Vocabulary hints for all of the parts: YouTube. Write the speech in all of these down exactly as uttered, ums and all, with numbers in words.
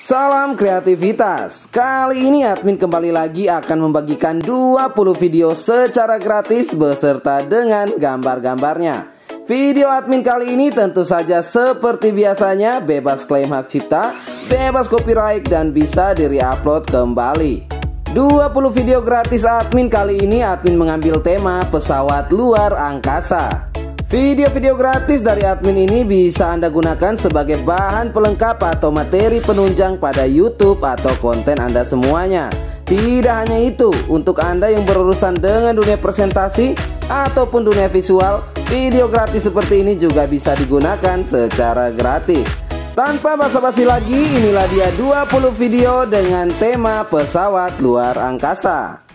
Salam kreativitas. Kali ini admin kembali lagi akan membagikan dua puluh video secara gratis beserta dengan gambar-gambarnya. Video admin kali ini tentu saja seperti biasanya bebas klaim hak cipta, bebas copyright dan bisa di-reupload kembali. dua puluh video gratis admin kali ini admin mengambil tema pesawat luar angkasa. Video-video gratis dari admin ini bisa Anda gunakan sebagai bahan pelengkap atau materi penunjang pada YouTube atau konten Anda semuanya. Tidak hanya itu, untuk Anda yang berurusan dengan dunia presentasi ataupun dunia visual, video gratis seperti ini juga bisa digunakan secara gratis. Tanpa basa-basi lagi, inilah dia dua puluh video dengan tema pesawat luar angkasa.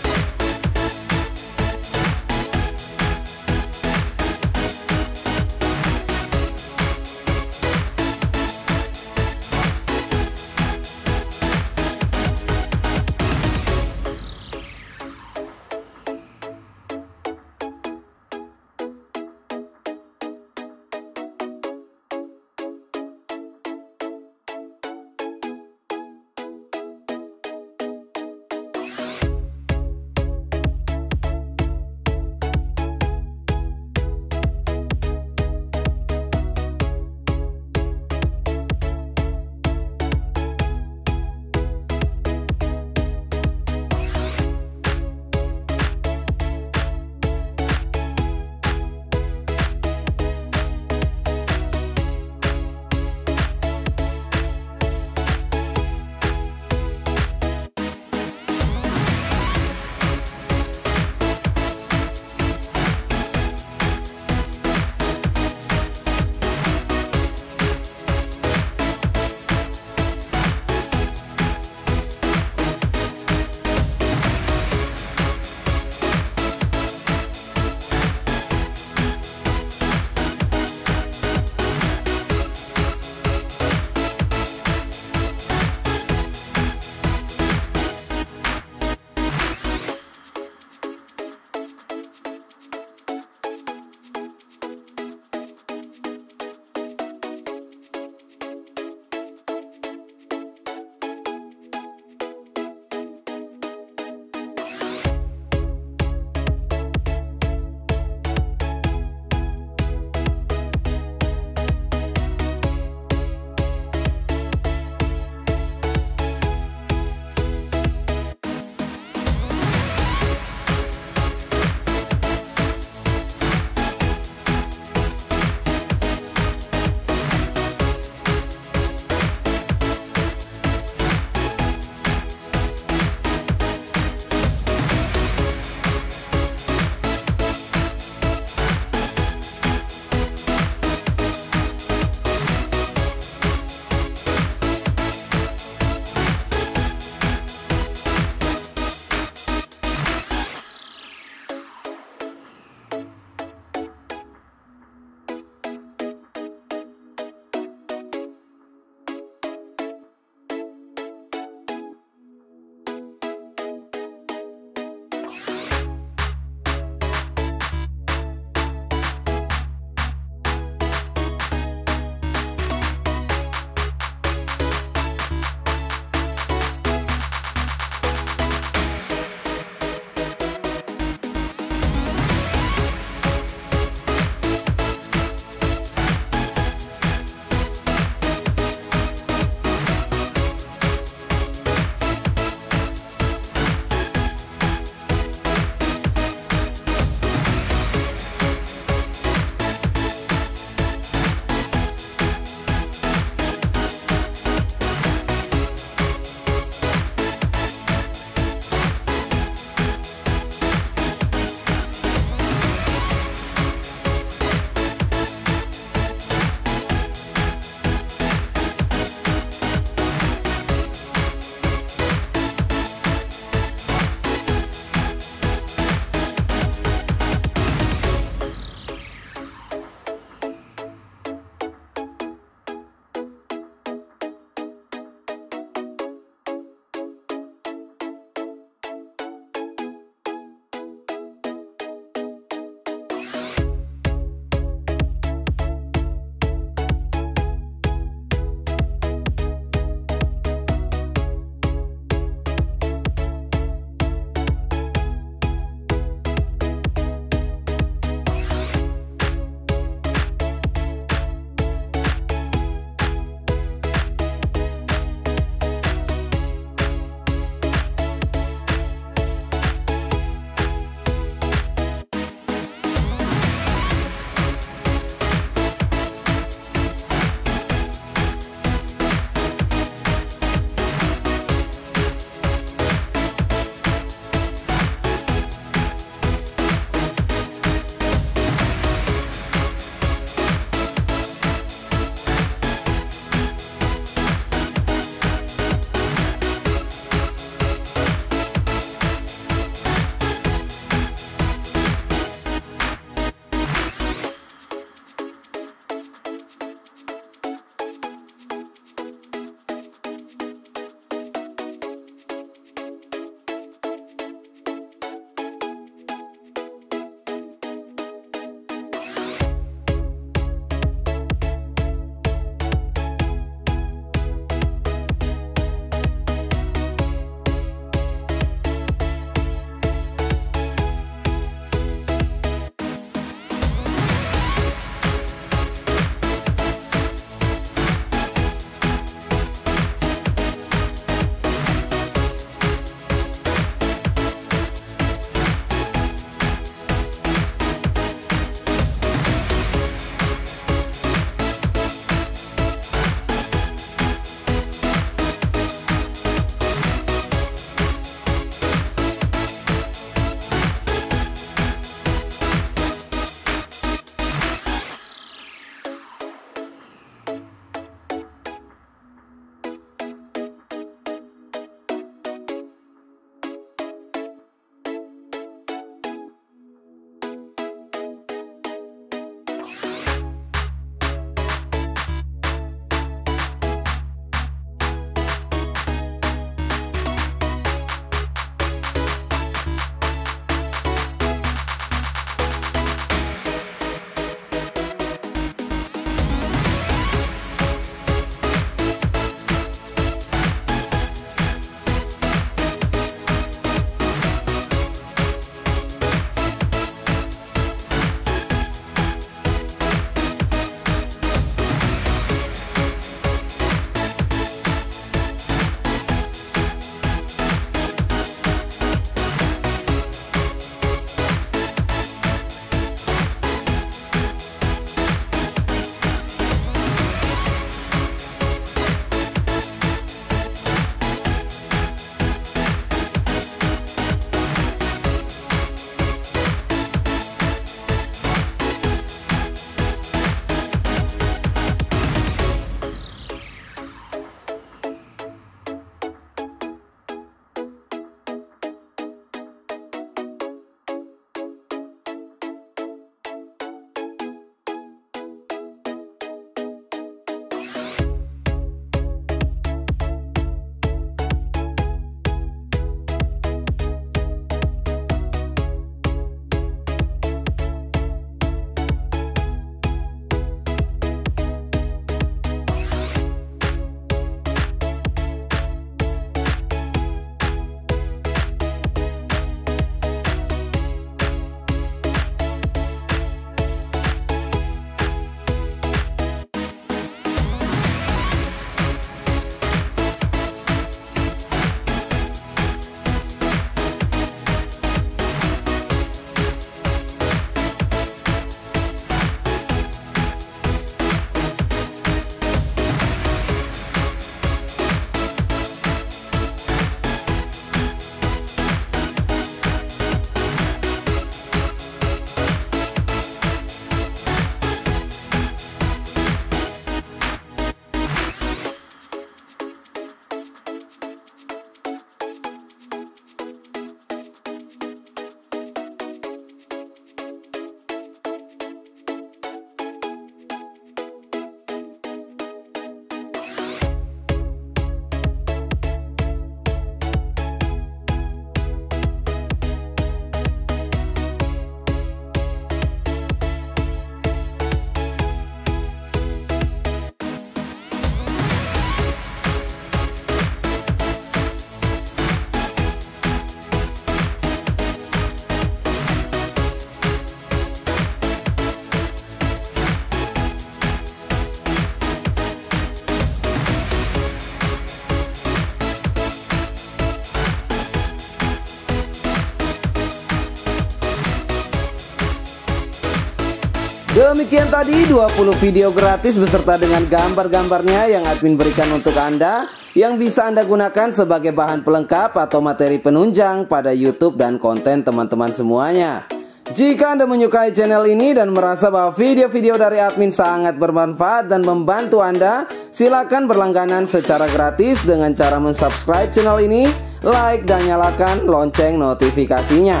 Demikian tadi dua puluh video gratis beserta dengan gambar-gambarnya yang admin berikan untuk Anda, yang bisa Anda gunakan sebagai bahan pelengkap atau materi penunjang pada YouTube dan konten teman-teman semuanya. Jika Anda menyukai channel ini dan merasa bahwa video-video dari admin sangat bermanfaat dan membantu Anda, silakan berlangganan secara gratis dengan cara mensubscribe channel ini, like dan nyalakan lonceng notifikasinya,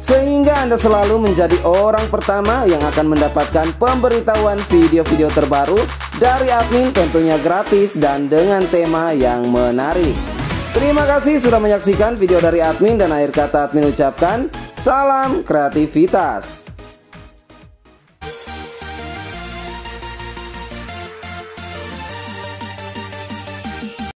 sehingga Anda selalu menjadi orang pertama yang akan mendapatkan pemberitahuan video-video terbaru dari admin, tentunya gratis dan dengan tema yang menarik. Terima kasih sudah menyaksikan video dari admin, dan akhir kata admin ucapkan, salam kreativitas.